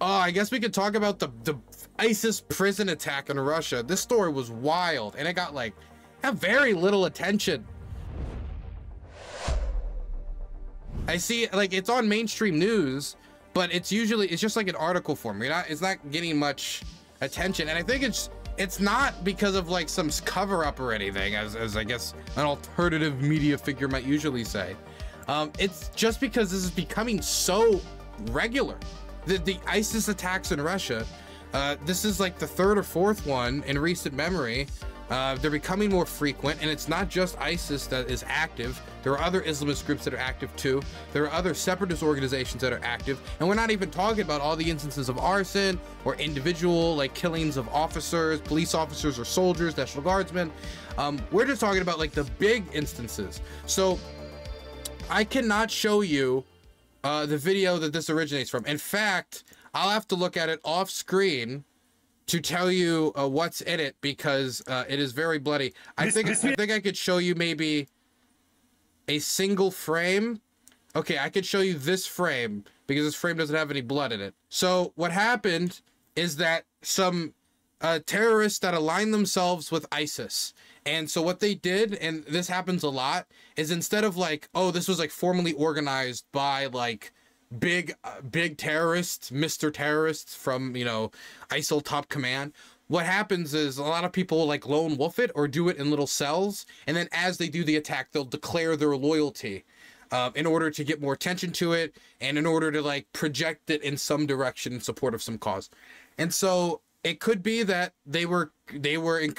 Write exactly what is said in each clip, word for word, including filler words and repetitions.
Oh, I guess we could talk about the, the ISIS prison attack in Russia. This story was wild, and it got like had very little attention. I see, like, it's on mainstream news, but it's usually, it's just like an article form. You're not, it's not getting much attention. And I think it's, it's not because of like some cover up or anything, as, as I guess an alternative media figure might usually say. Um, it's just because this is becoming so regular. The, the ISIS attacks in Russia, uh, this is like the third or fourth one in recent memory. Uh, they're becoming more frequent, and it's not just ISIS that is active. There are other Islamist groups that are active too. There are other separatist organizations that are active, and we're not even talking about all the instances of arson or individual like killings of officers, police officers or soldiers, National Guardsmen. Um, we're just talking about like the big instances. So I cannot show you uh, the video that this originates from. In fact, I'll have to look at it off screen to tell you uh, what's in it, because uh, it is very bloody. I think I think I could show you maybe a single frame. Okay, I could show you this frame because this frame doesn't have any blood in it. So what happened is that some uh, terrorists that aligned themselves with ISIS, and so what they did, and this happens a lot, is instead of like, oh, this was like formally organized by like big uh, big terrorists, Mister Terrorists from, you know, ISIL top command, what happens is a lot of people like lone wolf it or do it in little cells, and then as they do the attack, they'll declare their loyalty uh, in order to get more attention to it and in order to like project it in some direction in support of some cause. And so it could be that they were they were in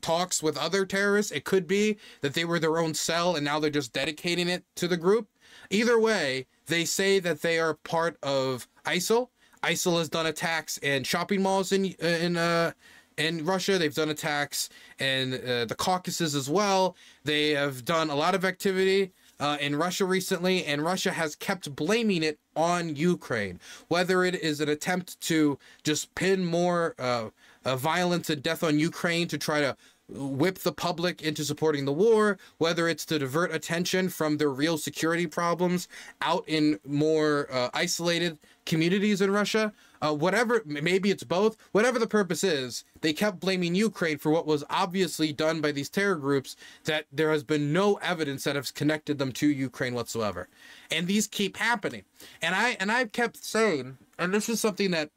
talks with other terrorists. It could be that they were their own cell and now they're just dedicating it to the group. Either way, they say that they are part of ISIL. ISIL has done attacks in shopping malls in in uh, in Russia. They've done attacks in uh, the Caucasus as well. They have done a lot of activity uh, in Russia recently, and Russia has kept blaming it on Ukraine. Whether it is an attempt to just pin more uh, uh, violence and death on Ukraine to try to whip the public into supporting the war, whether it's to divert attention from their real security problems out in more uh, isolated communities in Russia, uh, whatever, maybe it's both, whatever the purpose is, they kept blaming Ukraine for what was obviously done by these terror groups that there has been no evidence that has connected them to Ukraine whatsoever. And these keep happening. And I, and I've kept saying, and this is something that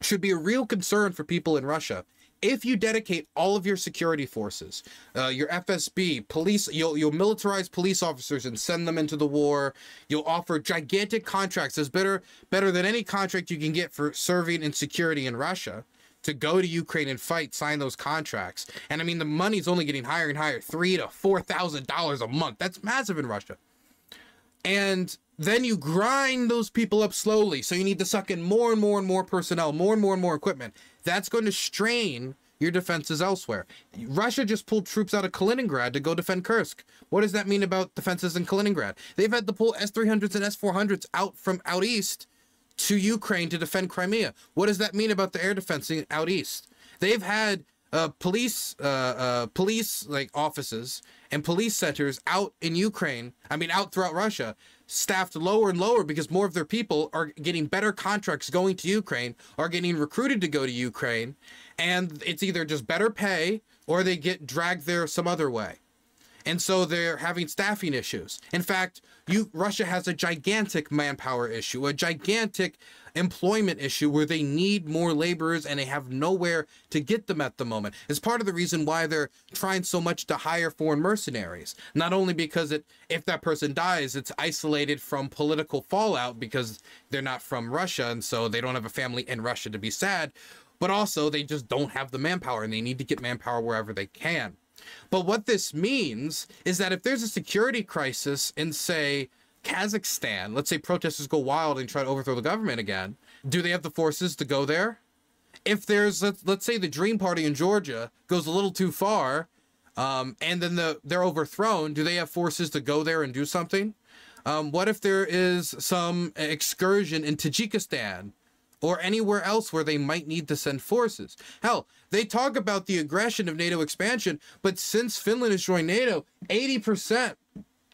should be a real concern for people in Russia, if you dedicate all of your security forces, uh, your F S B, police, you'll, you'll militarize police officers and send them into the war. You'll offer gigantic contracts, as better, better than any contract you can get for serving in security in Russia, to go to Ukraine and fight, sign those contracts. And I mean, the money's only getting higher and higher, three to four thousand dollars a month. That's massive in Russia. And then you grind those people up slowly. So you need to suck in more and more and more personnel, more and more and more equipment. That's going to strain your defenses elsewhere. Russia just pulled troops out of Kaliningrad to go defend Kursk. What does that mean about defenses in Kaliningrad? They've had to pull S three hundreds and S four hundreds out from out east to Ukraine to defend Crimea. What does that mean about the air defense out east? They've had uh, police uh, uh, police like offices and police centers out in Ukraine, I mean out throughout Russia, staffed lower and lower because more of their people are getting better contracts going to Ukraine, are getting recruited to go to Ukraine, and it's either just better pay or they get dragged there some other way. And so they're having staffing issues. In fact, you, Russia has a gigantic manpower issue, a gigantic employment issue where they need more laborers and they have nowhere to get them at the moment. It's part of the reason why they're trying so much to hire foreign mercenaries. Not only because it, if that person dies, it's isolated from political fallout because they're not from Russia and so they don't have a family in Russia to be sad, but also they just don't have the manpower and they need to get manpower wherever they can. But what this means is that if there's a security crisis in, say, Kazakhstan, let's say protesters go wild and try to overthrow the government again, do they have the forces to go there? If there's, let's, let's say the Dream Party in Georgia goes a little too far, um, and then the, they're overthrown, do they have forces to go there and do something? Um, what if there is some excursion in Tajikistan or anywhere else where they might need to send forces? Hell, they talk about the aggression of NATO expansion, but since Finland has joined NATO, eighty percent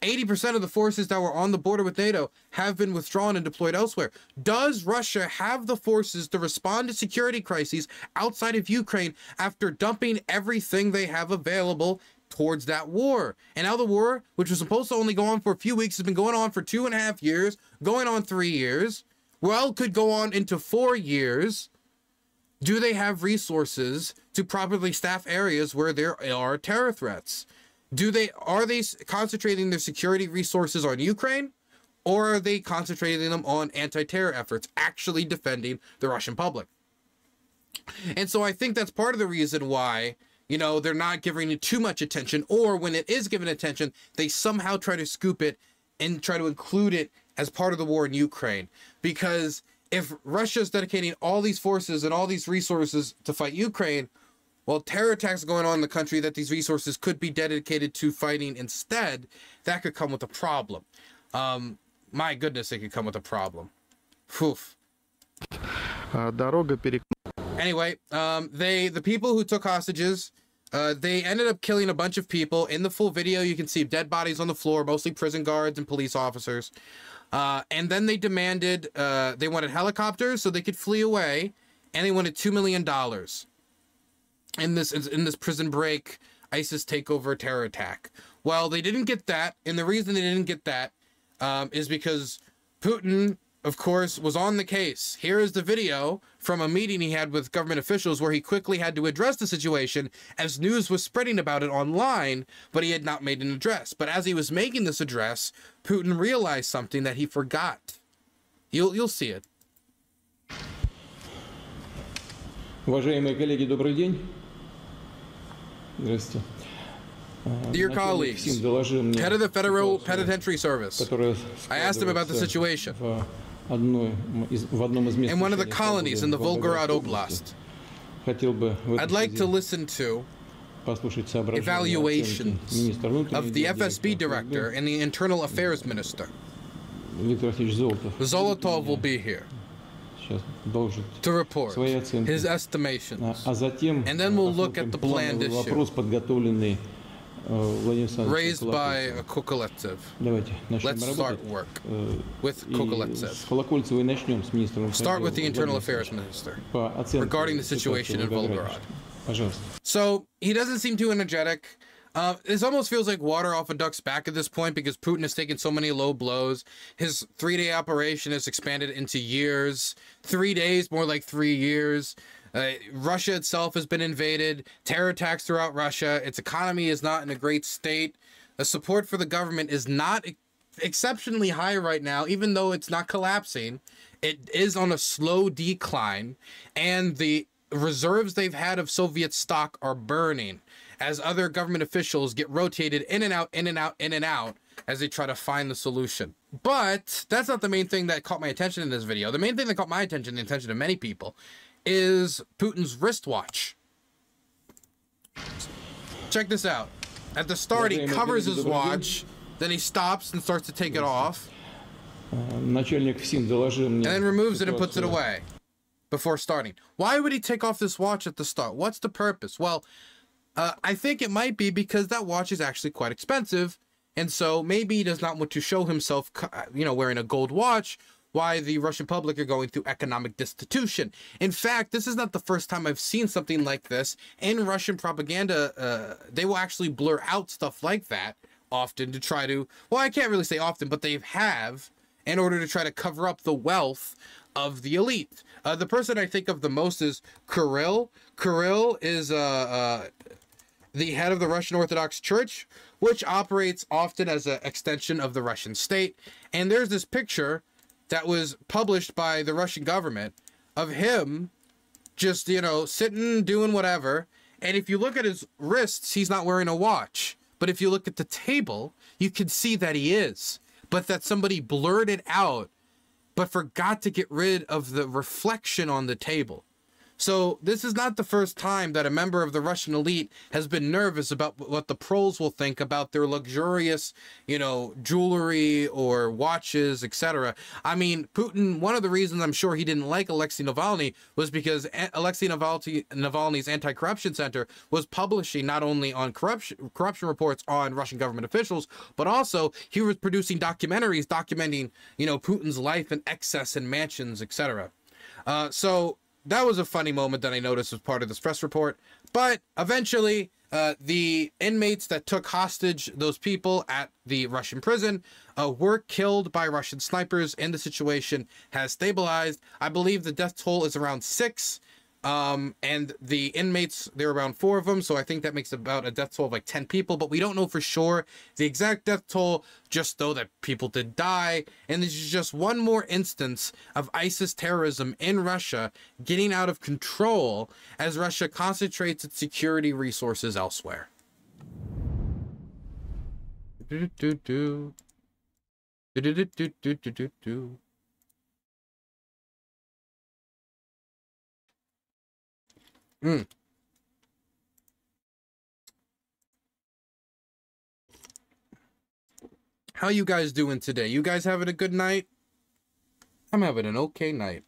eighty percent of the forces that were on the border with NATO have been withdrawn and deployed elsewhere. Does Russia have the forces to respond to security crises outside of Ukraine after dumping everything they have available towards that war? And now the war, which was supposed to only go on for a few weeks, has been going on for two and a half years, going on three years, well, could go on into four years. Do they have resources to properly staff areas where there are terror threats? Do they, are they concentrating their security resources on Ukraine, or are they concentrating them on anti-terror efforts, actually defending the Russian public? And so I think that's part of the reason why, you know, they're not giving it too much attention, or when it is given attention, they somehow try to scoop it and try to include it as part of the war in Ukraine. Because if Russia is dedicating all these forces and all these resources to fight Ukraine, well, terror attacks going on in the country that these resources could be dedicated to fighting instead, that could come with a problem. Um, my goodness, it could come with a problem. Whew. Anyway, um, they, the people who took hostages, uh, they ended up killing a bunch of people. In the full video, you can see dead bodies on the floor, mostly prison guards and police officers. Uh, and then they demanded, uh, they wanted helicopters so they could flee away, and they wanted two million dollars. In this in this prison break, ISIS takeover terror attack. Well, they didn't get that, and the reason they didn't get that um, is because Putin, of course, was on the case. Here is the video from a meeting he had with government officials where he quickly had to address the situation as news was spreading about it online, but he had not made an address. But as he was making this address, Putin realized something that he forgot. You'll, you'll see it. Уважаемые коллеги, добрый день. Здравствуйте. Dear colleagues, head of the Federal Penitentiary Service, I asked him about the situation in one of the colonies in the Volgograd Oblast. I'd like to listen to evaluations of the F S B director and the Internal Affairs Minister. Zolotov will be here to report his estimations, and then we'll look at the planned issue raised by Kukoletsev. Let's start work with Kukoletsev. Start with the Internal Affairs Minister regarding the situation in Volgograd. So he doesn't seem too energetic. Uh, this almost feels like water off a duck's back at this point because Putin has taken so many low blows. His three-day operation has expanded into years. Three days, more like three years. Uh, Russia itself has been invaded. Terror attacks throughout Russia. Its economy is not in a great state. The support for the government is not ex- exceptionally high right now, even though it's not collapsing. It is on a slow decline, and the reserves they've had of Soviet stock are burning as other government officials get rotated in and out, in and out, in and out, as they try to find the solution. But that's not the main thing that caught my attention in this video. The main thing that caught my attention, the attention of many people, is Putin's wristwatch. Check this out. At the start, he covers his watch, then he stops and starts to take it off, and then removes it and puts it away before starting. Why would he take off this watch at the start? What's the purpose? Well, Uh, I think it might be because that watch is actually quite expensive, and so maybe he does not want to show himself, you know, wearing a gold watch, why the Russian public are going through economic destitution. In fact, this is not the first time I've seen something like this. In Russian propaganda, uh, they will actually blur out stuff like that often to try to, well, I can't really say often, but they have, in order to try to cover up the wealth of the elite. Uh, the person I think of the most is Kirill. Kirill is a... Uh, uh, the head of the Russian Orthodox Church, which operates often as an extension of the Russian state. And there's this picture that was published by the Russian government of him just, you know, sitting, doing whatever. And if you look at his wrists, he's not wearing a watch. But if you look at the table, you can see that he is. But that somebody blurred it out, but forgot to get rid of the reflection on the table. So this is not the first time that a member of the Russian elite has been nervous about what the pros will think about their luxurious, you know, jewelry or watches, et cetera. I mean, Putin, one of the reasons I'm sure he didn't like Alexei Navalny was because Alexei Navalny, Navalny's anti-corruption center was publishing not only on corruption, corruption reports on Russian government officials, but also he was producing documentaries documenting, you know, Putin's life in excess and mansions, et cetera. Uh, so that was a funny moment that I noticed as part of this press report. But eventually, uh, the inmates that took hostage those people at the Russian prison uh, were killed by Russian snipers, and the situation has stabilized. I believe the death toll is around six, um, and the inmates, there are around four of them, so I think that makes about a death toll of like ten people, but we don't know for sure the exact death toll, just know that people did die. And this is just one more instance of ISIS terrorism in Russia getting out of control as Russia concentrates its security resources elsewhere. Do, do, do, do. Do, do, do, do, do, do, do. Mm. How you guys doing today? You guys having a good night? I'm having an okay night.